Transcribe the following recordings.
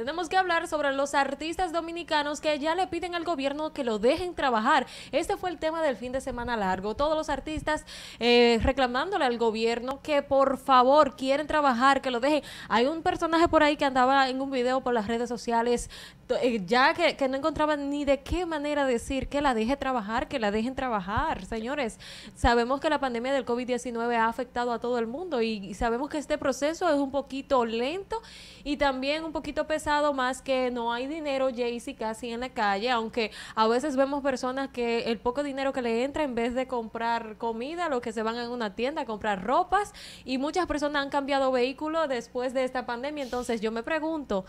Tenemos que hablar sobre los artistas dominicanos que ya le piden al gobierno que lo dejen trabajar. Este fue el tema del fin de semana largo. Todos los artistas reclamándole al gobierno que por favor quieren trabajar, que lo dejen. Hay un personaje por ahí que andaba en un video por las redes sociales ya que no encontraba ni de qué manera decir que la deje trabajar, que la dejen trabajar. Señores, sabemos que la pandemia del COVID-19 ha afectado a todo el mundo y sabemos que este proceso es un poquito lento y también un poquito pesado, más que no hay dinero, Jaycee, casi en la calle, aunque a veces vemos personas que el poco dinero que le entra, en vez de comprar comida, lo que se van a una tienda a comprar ropas, y muchas personas han cambiado vehículo después de esta pandemia. Entonces yo me pregunto,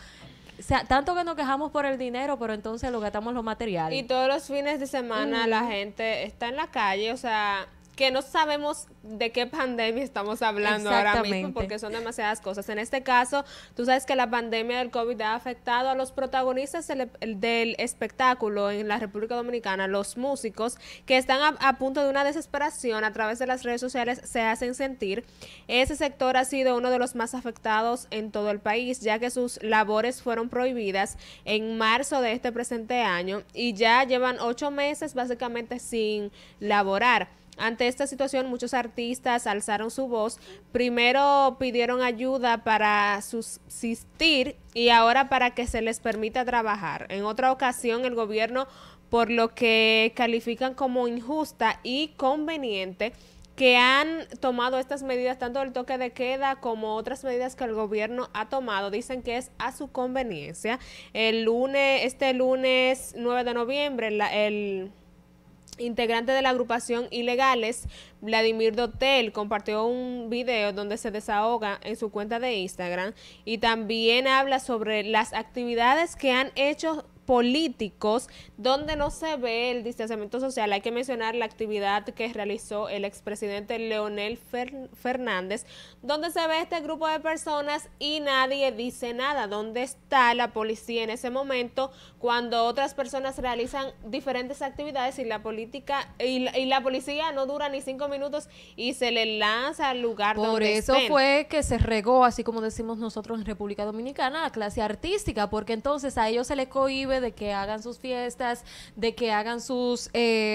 o sea, tanto que nos quejamos por el dinero, pero entonces lo gastamos los materiales. Y todos los fines de semana la gente está en la calle, o sea, que no sabemos de qué pandemia estamos hablando ahora mismo, porque son demasiadas cosas. En este caso, tú sabes que la pandemia del COVID ha afectado a los protagonistas del espectáculo en la República Dominicana, los músicos, que están a punto de una desesperación. A través de las redes sociales se hacen sentir. Ese sector ha sido uno de los más afectados en todo el país, ya que sus labores fueron prohibidas en marzo de este presente año y ya llevan 8 meses básicamente sin laborar. Ante esta situación, muchos artistas alzaron su voz. Primero pidieron ayuda para subsistir y ahora para que se les permita trabajar. En otra ocasión, el gobierno, por lo que califican como injusta y conveniente, que han tomado estas medidas, tanto el toque de queda como otras medidas que el gobierno ha tomado, dicen que es a su conveniencia. El lunes, este lunes 9 de noviembre, el integrante de la agrupación Ilegales, Vladimir Dotel, compartió un video donde se desahoga en su cuenta de Instagram y también habla sobre las actividades que han hecho políticos donde no se ve el distanciamiento social. Hay que mencionar la actividad que realizó el expresidente Leonel Fernández, donde se ve este grupo de personas y nadie dice nada. ¿Dónde está la policía en ese momento cuando otras personas realizan diferentes actividades y la policía no dura ni 5 minutos y se le lanza al lugar donde estén? Por eso fue que se regó, así como decimos nosotros en República Dominicana, la clase artística, porque entonces a ellos se les cohibe de que hagan sus fiestas, de que hagan sus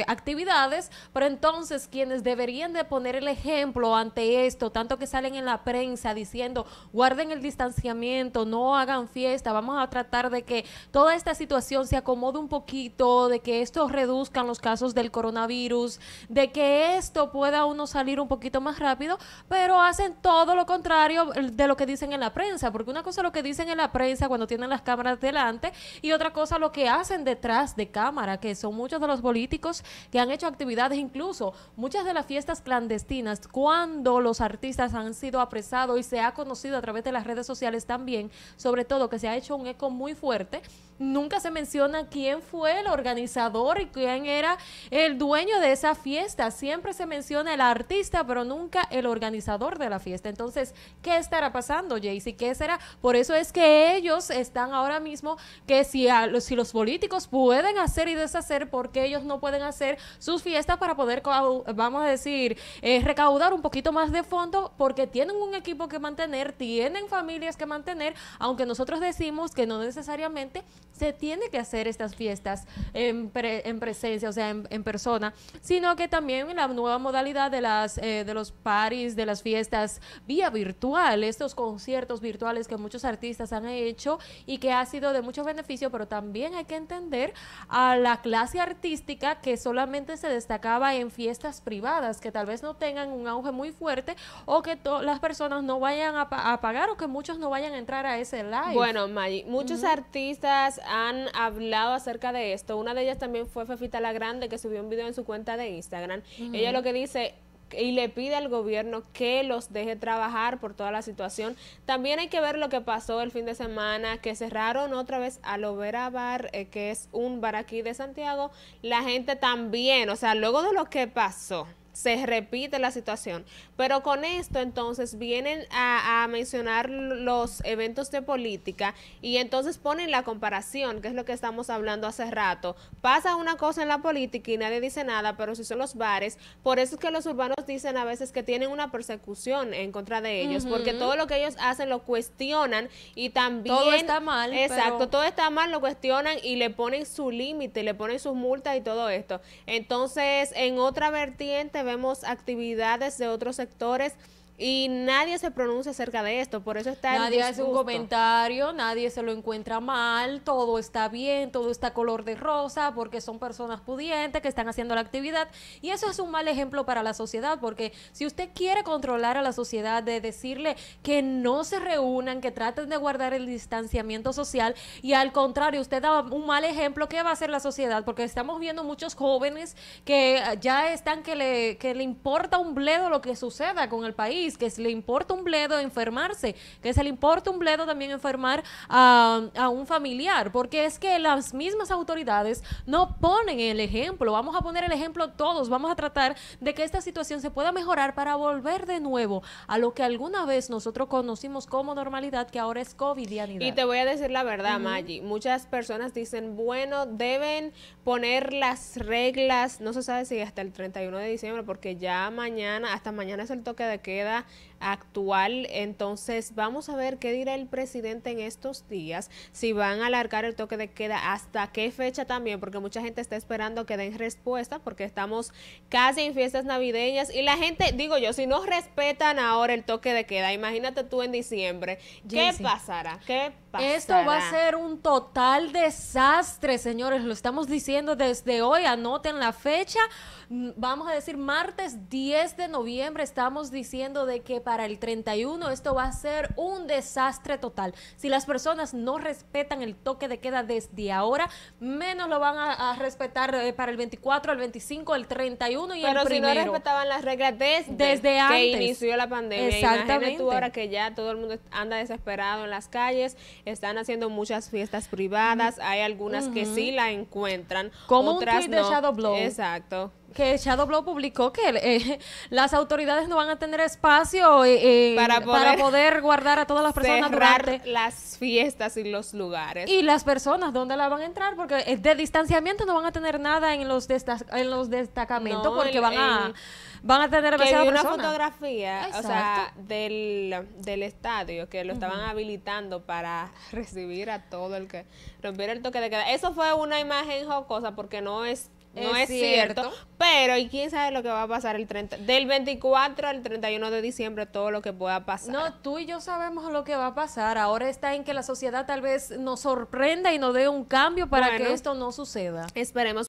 actividades, pero entonces quienes deberían de poner el ejemplo ante esto, tanto que salen en la prensa diciendo guarden el distanciamiento, no hagan fiesta, vamos a tratar de que toda esta situación se acomode un poquito, de que esto reduzcan los casos del coronavirus, de que esto pueda uno salir un poquito más rápido, pero hacen todo lo contrario de lo que dicen en la prensa, porque una cosa es lo que dicen en la prensa cuando tienen las cámaras delante y otra cosa lo que hacen detrás de cámara, que son muchos de los políticos que han hecho actividades, incluso muchas de las fiestas clandestinas, cuando los artistas han sido apresados y se ha conocido a través de las redes sociales también, sobre todo que se ha hecho un eco muy fuerte, nunca se menciona quién fue el organizador y quién era el dueño de esa fiesta. Siempre se menciona el artista, pero nunca el organizador de la fiesta. Entonces, ¿qué estará pasando, Jaycee? ¿Qué será? Por eso es que ellos están ahora mismo que si los políticos pueden hacer y deshacer, porque ellos no pueden hacer sus fiestas para poder, vamos a decir, recaudar un poquito más de fondo, porque tienen un equipo que mantener, tienen familias que mantener, aunque nosotros decimos que no necesariamente se tiene que hacer estas fiestas en presencia, o sea, en persona, sino que también la nueva modalidad de los parties, de las fiestas vía virtual, estos conciertos virtuales que muchos artistas han hecho y que ha sido de mucho beneficio, pero también hay que entender a la clase artística que solamente se destacaba en fiestas privadas, que tal vez no tengan un auge muy fuerte o que las personas no vayan a pagar o que muchos no vayan a entrar a ese live. Bueno, Maggie, muchos artistas han hablado acerca de esto. Una de ellas también fue Fefita la Grande, que subió un video en su cuenta de Instagram. Ella lo que dice, y le pide al gobierno que los deje trabajar por toda la situación. También hay que ver lo que pasó el fin de semana, que cerraron otra vez a Lovera Bar, que es un bar aquí de Santiago. La gente también, o sea, luego de lo que pasó, se repite la situación. Pero con esto entonces vienen a mencionar los eventos de política y entonces ponen la comparación, que es lo que estamos hablando hace rato. Pasa una cosa en la política y nadie dice nada, pero si son los bares, por eso es que los urbanos dicen a veces que tienen una persecución en contra de ellos, porque todo lo que ellos hacen lo cuestionan y también... Todo está mal. Exacto, pero... todo está mal, lo cuestionan y le ponen su límite, le ponen sus multas y todo esto. Entonces, en otra vertiente vemos actividades de otros sectores y nadie se pronuncia acerca de esto, por eso está nadie hace un comentario, nadie se lo encuentra mal, todo está bien, todo está color de rosa, porque son personas pudientes que están haciendo la actividad, y eso es un mal ejemplo para la sociedad, porque si usted quiere controlar a la sociedad, de decirle que no se reúnan, que traten de guardar el distanciamiento social, y al contrario, usted da un mal ejemplo, ¿qué va a hacer la sociedad? Porque estamos viendo muchos jóvenes que ya están, que le importa un bledo lo que suceda con el país, que le importa un bledo enfermarse, que se le importa un bledo también enfermar a un familiar, porque es que las mismas autoridades no ponen el ejemplo. Vamos a poner el ejemplo todos, vamos a tratar de que esta situación se pueda mejorar para volver de nuevo a lo que alguna vez nosotros conocimos como normalidad, que ahora es COVID-ianidad. Y te voy a decir la verdad, Maggi, muchas personas dicen, bueno, deben poner las reglas, no se sabe si hasta el 31 de diciembre, porque ya mañana, hasta mañana es el toque de queda actual. Entonces vamos a ver qué dirá el presidente en estos días, si van a alargar el toque de queda, hasta qué fecha también, porque mucha gente está esperando que den respuesta, porque estamos casi en fiestas navideñas y la gente, digo yo, si no respetan ahora el toque de queda, imagínate tú en diciembre, ¿qué pasará? ¿Qué pasará? Esto va a ser un total desastre, señores, lo estamos diciendo desde hoy, anoten la fecha, vamos a decir martes 10 de noviembre, estamos diciendo de que para el 31 esto va a ser un desastre total. Si las personas no respetan el toque de queda desde ahora, menos lo van a respetar para el 24, el 25, el 31 y pero el primero. Pero si no respetaban las reglas desde antes que inició la pandemia. Exactamente. Tú ahora que ya todo el mundo anda desesperado en las calles, están haciendo muchas fiestas privadas, hay algunas que sí la encuentran. Como otras un tweet de Shadow Blow. Exacto. Que Shadow Blow publicó que las autoridades no van a tener espacio para poder guardar a todas las personas durante las fiestas y los lugares. Y las personas, ¿dónde la van a entrar? Porque de distanciamiento no van a tener nada en los destacamentos, no, porque van a tener demasiadas personas. Una fotografía, exacto, o sea, del estadio, que lo estaban habilitando para recibir a todo el que rompiera el toque de queda. Eso fue una imagen jocosa, porque no es cierto, pero y quién sabe lo que va a pasar del 24 al 31 de diciembre, todo lo que pueda pasar. No, tú y yo sabemos lo que va a pasar, ahora está en que la sociedad tal vez nos sorprenda y nos dé un cambio para que esto no suceda. Esperemos.